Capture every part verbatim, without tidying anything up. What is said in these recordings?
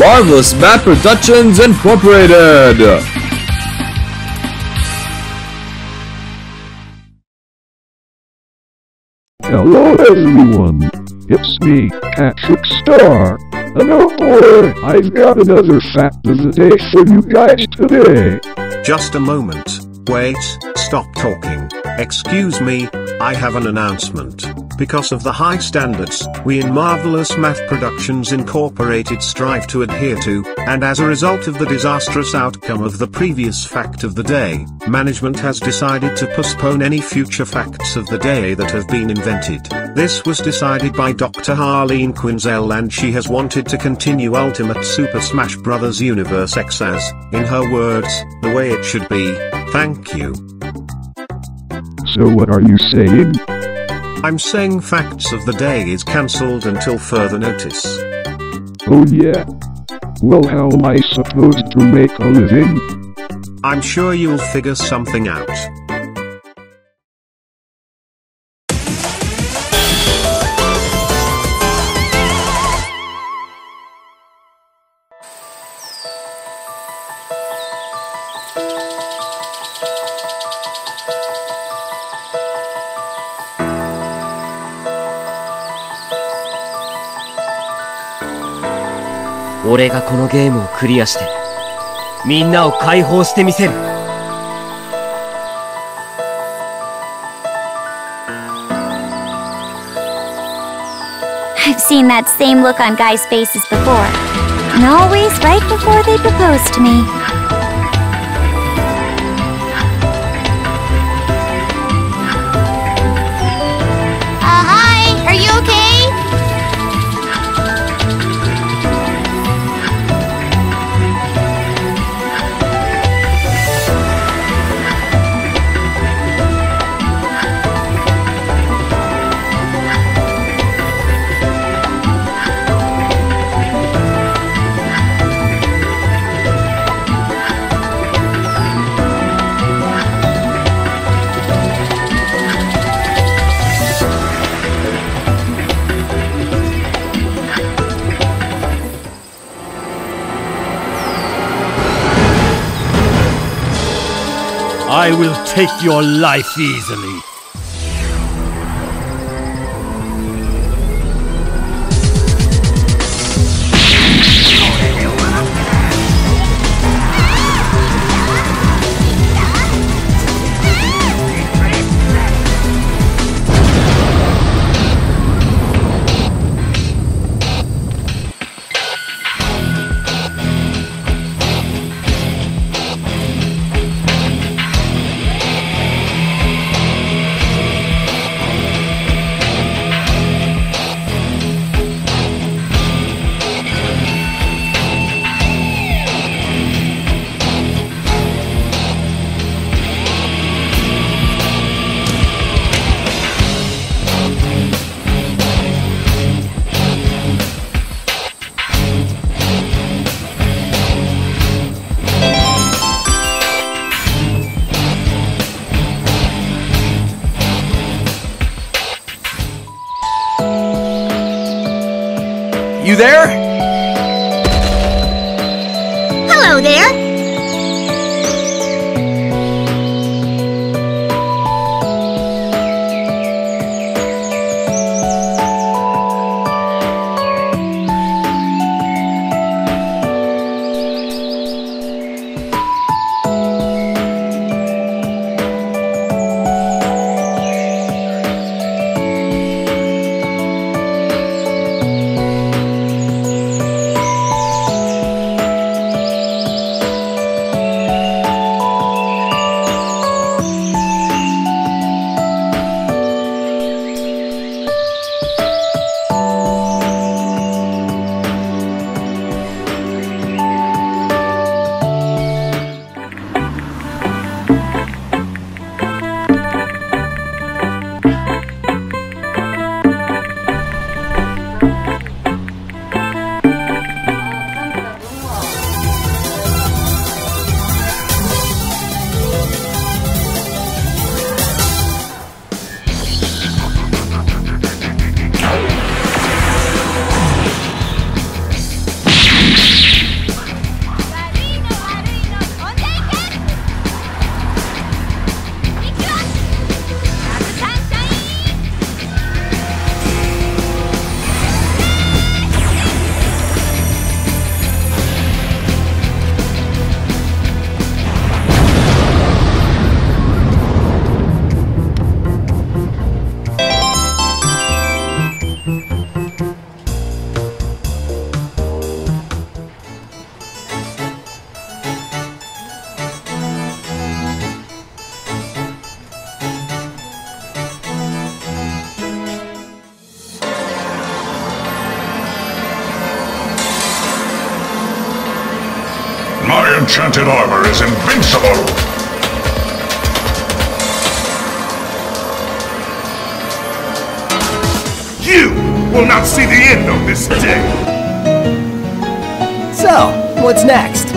Marvelous Matt Productions Incorporated. Hello everyone, it's me, Patrick Star, and oh boy, I've got another fact of the day for you guys today. Just a moment, wait, stop talking, excuse me, I have an announcement. Because of the high standards we in Marvelous Matt Productions Incorporated strive to adhere to, and as a result of the disastrous outcome of the previous fact of the day, management has decided to postpone any future facts of the day that have been invented. This was decided by Doctor Harleen Quinzel, and she has wanted to continue Ultimate Super Smash Brothers Universe X as, in her words, the way it should be. Thank you. So what are you saying? I'm saying facts of the day is cancelled until further notice. Oh yeah? Well, how am I supposed to make a living? I'm sure you'll figure something out.俺がこのゲームをクリアして、みんなを解放してみせる。I've seen that same look on guys' faces before, and always right before they propose to me. Uh, hi, are you okay? I will take your life easily. You there? Hello there. My enchanted armor is invincible! You will not see the end of this day! So, what's next?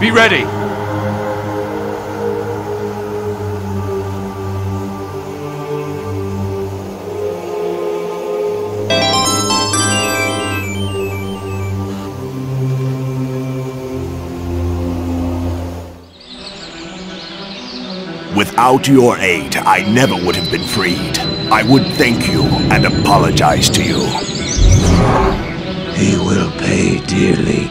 Be ready! Without your aid, I never would have been freed. I would thank you and apologize to you. He will pay dearly.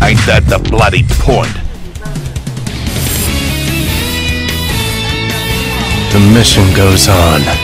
Ain't that the bloody point? The mission goes on.